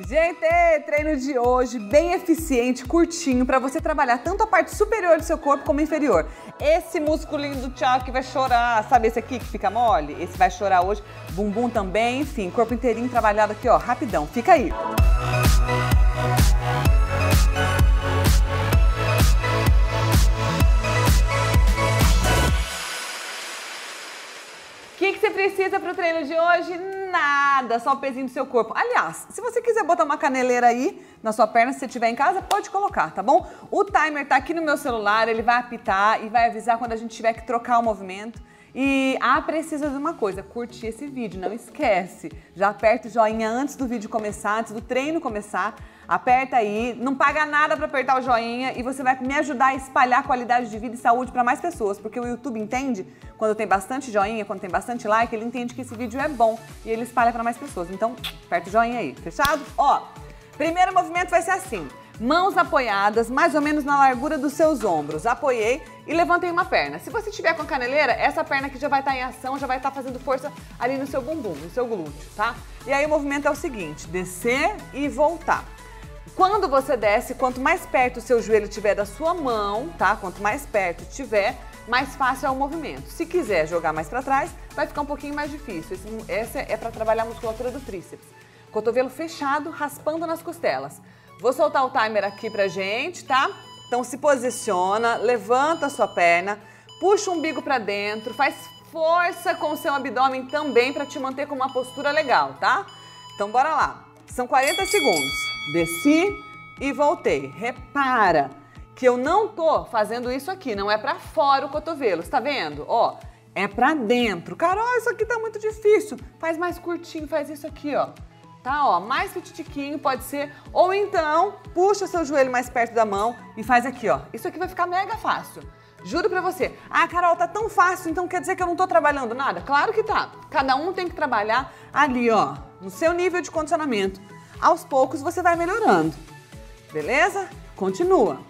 Gente, treino de hoje bem eficiente, curtinho, pra você trabalhar tanto a parte superior do seu corpo como a inferior. Esse musculinho do Thiago que vai chorar, sabe esse aqui que fica mole? Esse vai chorar hoje, bumbum também, enfim, corpo inteirinho trabalhado aqui, ó, rapidão. Fica aí. O que você precisa para o treino de hoje? Nada, só o pezinho do seu corpo. Aliás, se você quiser botar uma caneleira aí na sua perna, se você tiver em casa, pode colocar, tá bom? O timer tá aqui no meu celular, ele vai apitar e vai avisar quando a gente tiver que trocar o movimento. E, precisa de uma coisa, curtir esse vídeo, não esquece. Já aperta o joinha antes do vídeo começar, antes do treino começar. Aperta aí, não paga nada pra apertar o joinha e você vai me ajudar a espalhar qualidade de vida e saúde pra mais pessoas, porque o YouTube entende, quando tem bastante joinha, quando tem bastante like, ele entende que esse vídeo é bom e ele espalha pra mais pessoas. Então, aperta o joinha aí, fechado? Ó, primeiro movimento vai ser assim. Mãos apoiadas, mais ou menos na largura dos seus ombros. Apoiei e levantei uma perna. Se você tiver com a caneleira, essa perna aqui já vai estar em ação, já vai estar fazendo força ali no seu bumbum, no seu glúteo, tá? E aí o movimento é o seguinte, descer e voltar. Quando você desce, quanto mais perto o seu joelho tiver da sua mão, tá? Quanto mais perto tiver, mais fácil é o movimento. Se quiser jogar mais pra trás, vai ficar um pouquinho mais difícil. Essa é pra trabalhar a musculatura do tríceps. Cotovelo fechado, raspando nas costelas. Vou soltar o timer aqui pra gente, tá? Então se posiciona, levanta a sua perna, puxa o umbigo pra dentro, faz força com o seu abdômen também pra te manter com uma postura legal, tá? Então bora lá. São 40 segundos. Desci e voltei. Repara que eu não tô fazendo isso aqui, não é pra fora o cotovelo, você tá vendo? Ó, é pra dentro. Carol, isso aqui tá muito difícil. Faz mais curtinho, faz isso aqui, ó. Tá, ó, mais pititiquinho pode ser, ou então puxa seu joelho mais perto da mão e faz aqui, ó. Isso aqui vai ficar mega fácil, juro pra você. Ah, Carol, tá tão fácil, então quer dizer que eu não tô trabalhando nada? Claro que tá, cada um tem que trabalhar ali, ó, no seu nível de condicionamento. Aos poucos você vai melhorando, beleza? Continua,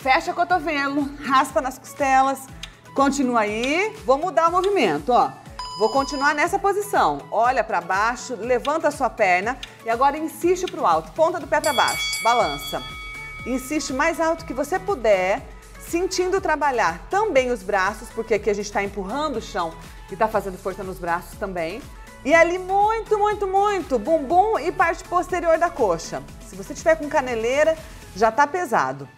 fecha cotovelo, raspa nas costelas, continua aí, vou mudar o movimento, ó. Vou continuar nessa posição, olha pra baixo, levanta a sua perna e agora insiste pro alto, ponta do pé pra baixo, balança. Insiste mais alto que você puder, sentindo trabalhar também os braços, porque aqui a gente tá empurrando o chão e tá fazendo força nos braços também. E ali muito, muito, muito, bumbum e parte posterior da coxa. Se você tiver com caneleira, já tá pesado.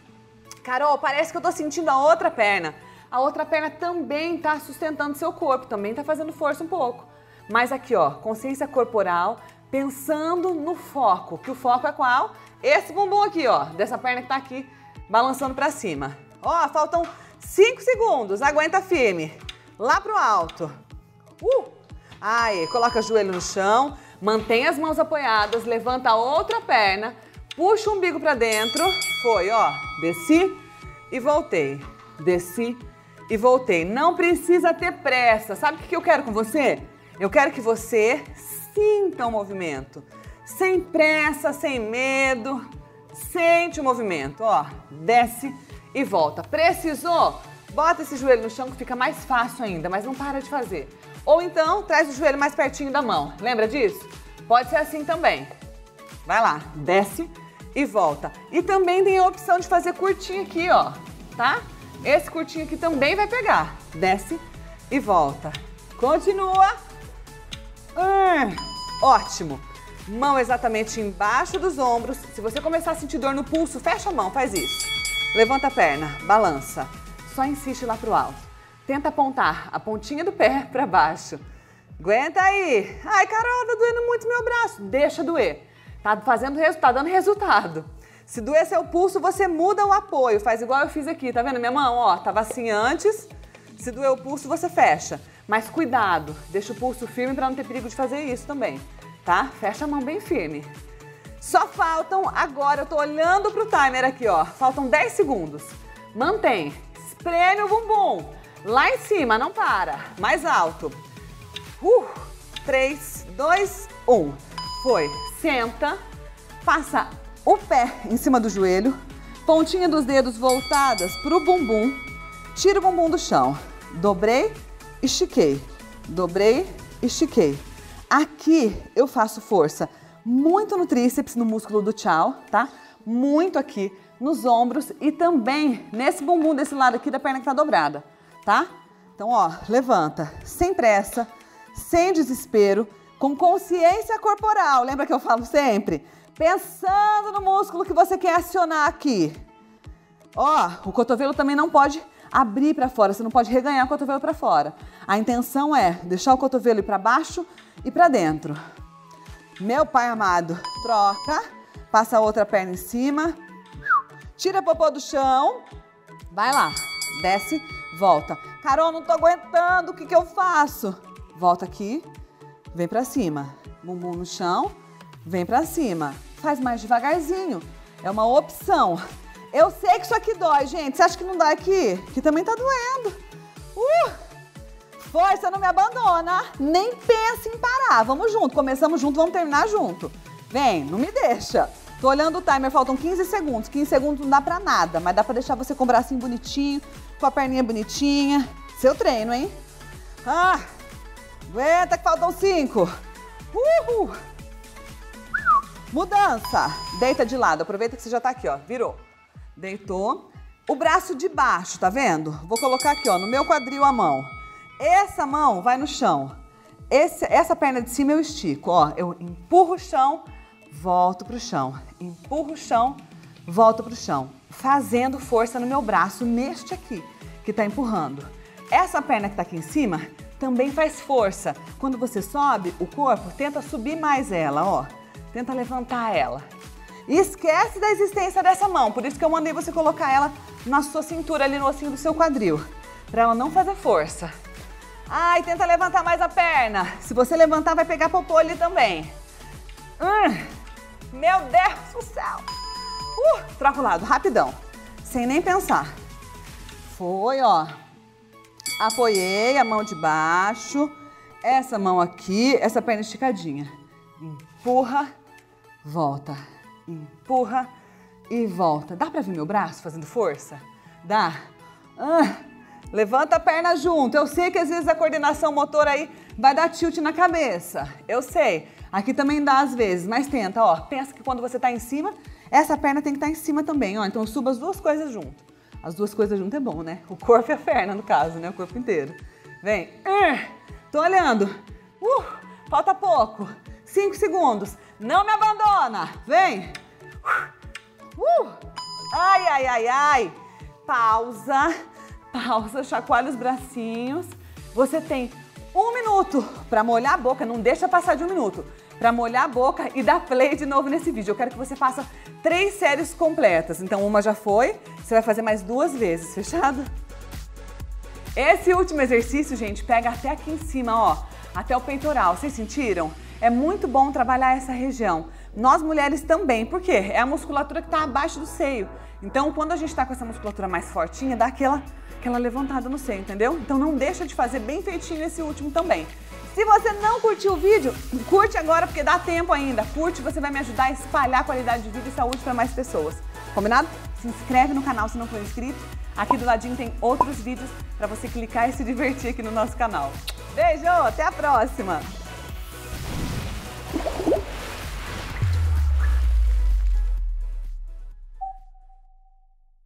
Carol, parece que eu tô sentindo a outra perna. A outra perna também tá sustentando seu corpo, também tá fazendo força um pouco. Mas aqui, ó, consciência corporal, pensando no foco, que o foco é qual? Esse bumbum aqui, ó, dessa perna que tá aqui, balançando pra cima. Ó, faltam 5 segundos, aguenta firme. Lá pro alto. Aí, coloca o joelho no chão, mantém as mãos apoiadas, levanta a outra perna, puxa o umbigo pra dentro. Foi, ó, desci e voltei, desci e voltei. Não precisa ter pressa. Sabe o que eu quero com você? Eu quero que você sinta o movimento. Sem pressa, sem medo. Sente o movimento. Ó, desce e volta. Precisou? Bota esse joelho no chão que fica mais fácil ainda, mas não para de fazer. Ou então, traz o joelho mais pertinho da mão. Lembra disso? Pode ser assim também. Vai lá, desce e volta. E também tem a opção de fazer curtinho aqui, ó. Tá? Esse curtinho aqui também vai pegar. Desce e volta. Continua. Ótimo. Mão exatamente embaixo dos ombros. Se você começar a sentir dor no pulso, fecha a mão, faz isso. Levanta a perna, balança. Só insiste lá pro alto. Tenta apontar a pontinha do pé pra baixo. Aguenta aí. Ai, Carol, tá doendo muito meu braço. Deixa doer. Tá dando resultado. Se doer seu pulso, você muda o apoio, faz igual eu fiz aqui, tá vendo minha mão? Ó, tava assim antes, se doer o pulso, você fecha. Mas cuidado, deixa o pulso firme pra não ter perigo de fazer isso também, tá? Fecha a mão bem firme. Só faltam, agora eu tô olhando pro timer aqui, ó, faltam 10 segundos. Mantém, espreme o bumbum, lá em cima, não para, mais alto. 3, 2, 1, foi. Senta, passa o pé em cima do joelho, pontinha dos dedos voltadas pro bumbum, tira o bumbum do chão, dobrei, estiquei, dobrei, estiquei. Aqui eu faço força muito no tríceps, no músculo do tchau, tá? Muito aqui nos ombros e também nesse bumbum desse lado aqui da perna que tá dobrada, tá? Então, ó, levanta, sem pressa, sem desespero, com consciência corporal. Lembra que eu falo sempre? Pensando no músculo que você quer acionar aqui. Ó, o cotovelo também não pode abrir para fora, você não pode reganhar o cotovelo para fora. A intenção é deixar o cotovelo ir para baixo e para dentro. Meu pai amado, troca, passa a outra perna em cima, tira a popô do chão, vai lá, desce, volta. Carol, não tô aguentando, o que que eu faço? Volta aqui, vem para cima, bumbum no chão, vem para cima. Faz mais devagarzinho, é uma opção. Eu sei que isso aqui dói, gente. Você acha que não dói aqui? Que também tá doendo. Força, não me abandona. Nem pensa em parar. Vamos junto. Começamos junto, vamos terminar junto. Vem, não me deixa. Tô olhando o timer, faltam 15 segundos. 15 segundos não dá pra nada, mas dá pra deixar você com o bracinho bonitinho, com a perninha bonitinha. Seu treino, hein? Ah, aguenta que faltam 5. Uhul! Mudança. Deita de lado. Aproveita que você já tá aqui, ó. Virou. Deitou. O braço de baixo, tá vendo? Vou colocar aqui, ó, no meu quadril a mão. Essa mão vai no chão. Essa perna de cima eu estico, ó. Eu empurro o chão, volto pro chão. Empurro o chão, volto pro chão. Fazendo força no meu braço, neste aqui, que tá empurrando. Essa perna que tá aqui em cima também faz força. Quando você sobe, o corpo tenta subir mais ela, ó. Tenta levantar ela. Esquece da existência dessa mão, por isso que eu mandei você colocar ela na sua cintura, ali no ossinho do seu quadril, pra ela não fazer força. Ai, tenta levantar mais a perna. Se você levantar, vai pegar popô ali também. Meu Deus do céu. Troca o lado, rapidão, sem nem pensar. Foi, ó. Apoiei a mão de baixo, essa mão aqui, essa perna esticadinha. Empurra, volta. Empurra e volta. Dá pra ver meu braço fazendo força? Dá. Levanta a perna junto. Eu sei que às vezes a coordenação motora aí vai dar tilt na cabeça. Eu sei. Aqui também dá às vezes, mas tenta, ó. Pensa que quando você tá em cima, essa perna tem que estar em cima também, ó. Então suba as duas coisas junto. As duas coisas junto é bom, né? O corpo e a perna, no caso, né? O corpo inteiro. Vem. Tô olhando. Falta pouco. 5 segundos. Não me abandona. Vem. Ai, ai, ai, ai. Pausa. Pausa. Chacoalha os bracinhos. Você tem 1 minuto para molhar a boca. Não deixa passar de 1 minuto. Para molhar a boca e dar play de novo nesse vídeo. Eu quero que você faça 3 séries completas. Então, uma já foi. Você vai fazer mais 2 vezes. Fechado? Esse último exercício, gente, pega até aqui em cima, ó. Até o peitoral. Vocês sentiram? É muito bom trabalhar essa região. Nós mulheres também, porque é a musculatura que está abaixo do seio. Então, quando a gente está com essa musculatura mais fortinha, dá aquela levantada no seio, entendeu? Então, não deixa de fazer bem feitinho esse último também. Se você não curtiu o vídeo, curte agora, porque dá tempo ainda. Curte, você vai me ajudar a espalhar a qualidade de vida e saúde para mais pessoas. Combinado? Se inscreve no canal se não for inscrito. Aqui do ladinho tem outros vídeos para você clicar e se divertir aqui no nosso canal. Beijo, até a próxima!